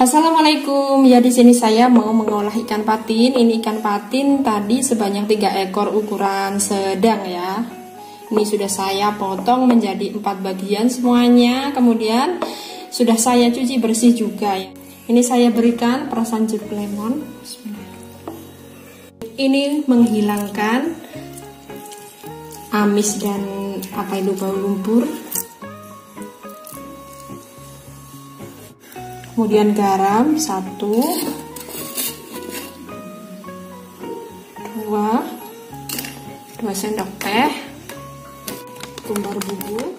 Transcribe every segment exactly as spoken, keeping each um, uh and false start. Assalamualaikum. Ya, di sini saya mau mengolah ikan patin. Ini ikan patin tadi sebanyak tiga ekor ukuran sedang ya. Ini sudah saya potong menjadi empat bagian semuanya. Kemudian sudah saya cuci bersih juga ya. Ini saya berikan perasan jeruk lemon. Ini menghilangkan amis dan apa itu bau lumpur. Kemudian garam satu, dua, dua sendok teh, ketumbar bubuk,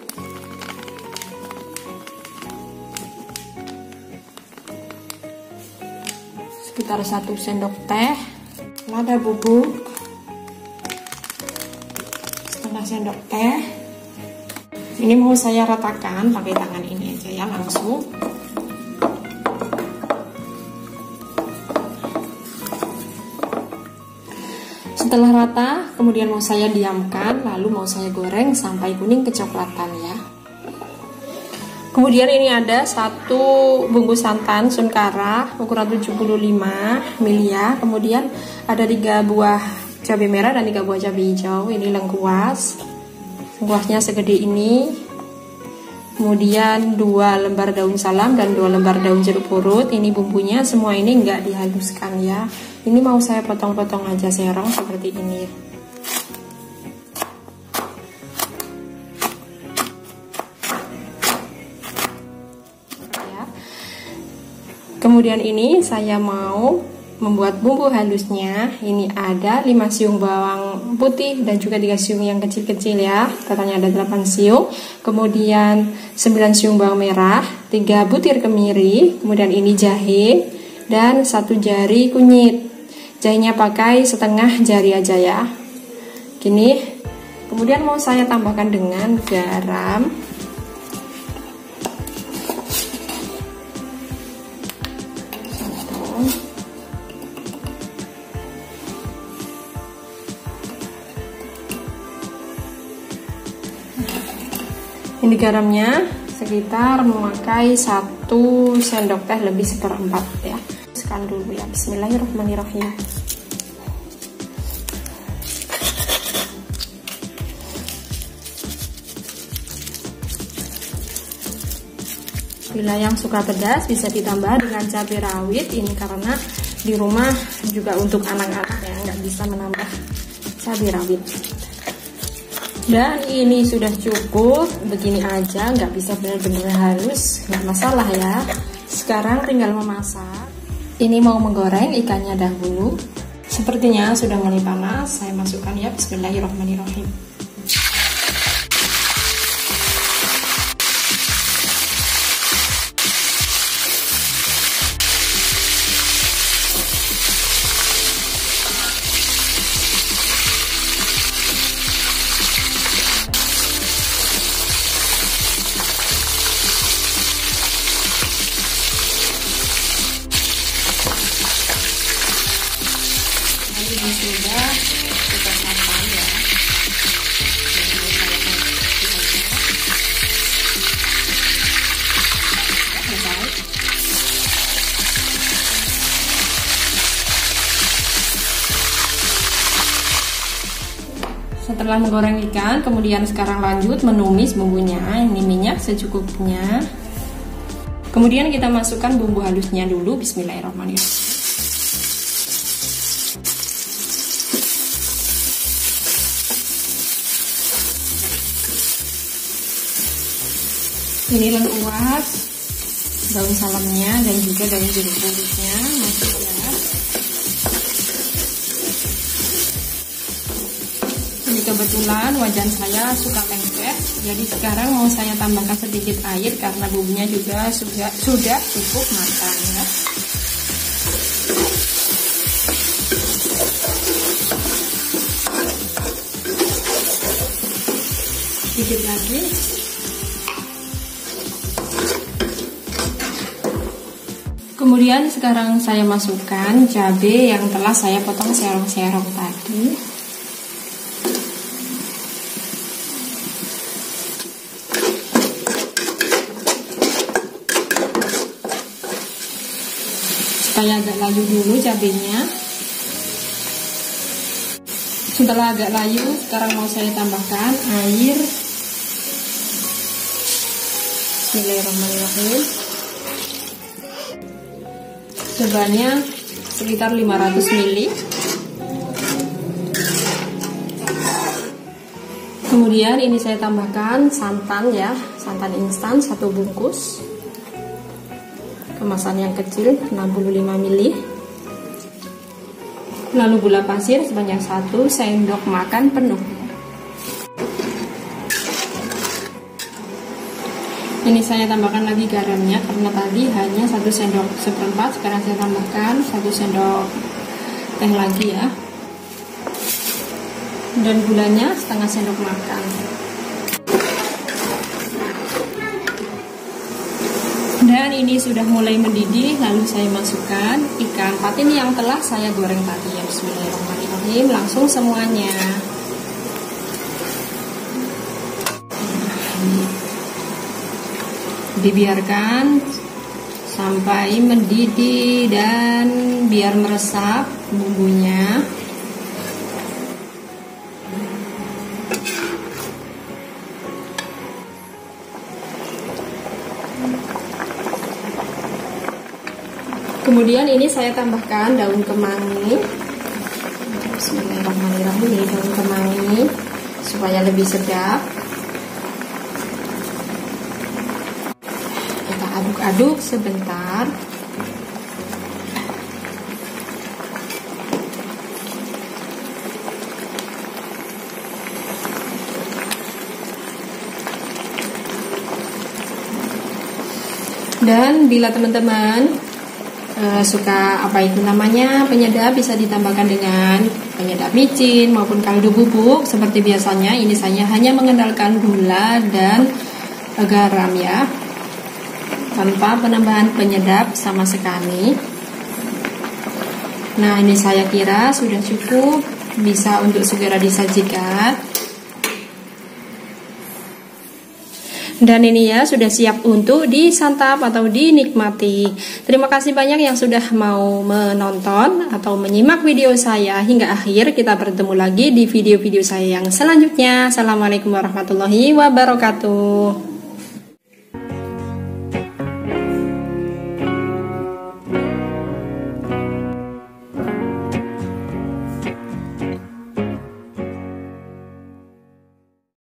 sekitar satu sendok teh, lada bubuk, setengah sendok teh. Ini mau saya ratakan pakai tangan ini aja ya langsung. Setelah rata, kemudian mau saya diamkan, lalu mau saya goreng sampai kuning kecoklatan ya. Kemudian ini ada satu bungkus santan sunkara ukuran tujuh puluh lima mili ya. Kemudian ada tiga buah cabai merah dan tiga buah cabai hijau. Ini lengkuas, lengkuasnya segede ini. Kemudian dua lembar daun salam dan dua lembar daun jeruk purut. Ini bumbunya, semua ini nggak dihaluskan ya. Ini mau saya potong-potong aja, serong seperti ini. Ya. Kemudian ini saya mau membuat bumbu halusnya. Ini ada lima siung bawang putih dan juga tiga siung yang kecil-kecil ya. Totalnya ada delapan siung. Kemudian sembilan siung bawang merah, tiga butir kemiri, kemudian ini jahe dan satu jari kunyit. Jahenya pakai setengah jari aja ya. Gini. Kemudian mau saya tambahkan dengan garam. Satu. Ini garamnya sekitar memakai satu sendok teh lebih seperempat ya. Sekan dulu ya. Bismillahirrahmanirrahim. Bila yang suka pedas bisa ditambah dengan cabai rawit. Ini karena di rumah juga untuk anak-anak ya, nggak bisa menambah cabai rawit. Dan ini sudah cukup, begini aja, nggak bisa benar-benar halus, nggak masalah ya. Sekarang tinggal memasak. Ini mau menggoreng ikannya dahulu. Sepertinya sudah mulai panas, saya masukkan ya. Bismillahirrahmanirrahim. Sudah kita matang ya. Setelah menggoreng ikan, kemudian sekarang lanjut menumis bumbunya. Ini minyak secukupnya. Kemudian kita masukkan bumbu halusnya dulu. Bismillahirrahmanirrahim. Ini lengkuas, daun salamnya dan juga daun jeruk purutnya masuk ya. Ini kebetulan wajan saya suka lengket, jadi sekarang mau saya tambahkan sedikit air karena bumbunya juga sudah sudah cukup matang ya. Sedikit lagi. Kemudian sekarang saya masukkan cabai yang telah saya potong serong-serong tadi. Saya agak layu dulu cabenya. Setelah agak layu, sekarang mau saya tambahkan air. Bismillahirrahmanirrahim. Sebanyak sekitar lima ratus mililiter. Kemudian ini saya tambahkan santan ya, santan instan satu bungkus. Kemasan yang kecil enam puluh lima mililiter. Lalu gula pasir sebanyak satu sendok makan penuh. Ini saya tambahkan lagi garamnya karena tadi hanya satu sendok seperempat, sekarang saya tambahkan satu sendok teh lagi ya. Dan gulanya setengah sendok makan. Dan ini sudah mulai mendidih, lalu saya masukkan ikan patin yang telah saya goreng tadi ya. Bismillahirrahmanirrahim, langsung semuanya. Dibiarkan sampai mendidih dan biar meresap bumbunya. Kemudian ini saya tambahkan daun kemangi. Bismillahirrahmanirrahim, ini daun kemangi supaya lebih sedap. Kita aduk-aduk sebentar. Dan bila teman-teman suka apa itu namanya penyedap, bisa ditambahkan dengan penyedap micin maupun kaldu bubuk. Seperti biasanya ini saya hanya mengandalkan gula dan garam ya, tanpa penambahan penyedap sama sekali. Nah ini saya kira sudah cukup, bisa untuk segera disajikan. Dan ini ya sudah siap untuk disantap atau dinikmati. Terima kasih banyak yang sudah mau menonton atau menyimak video saya hingga akhir. Kita bertemu lagi di video-video saya yang selanjutnya. Assalamualaikum warahmatullahi wabarakatuh.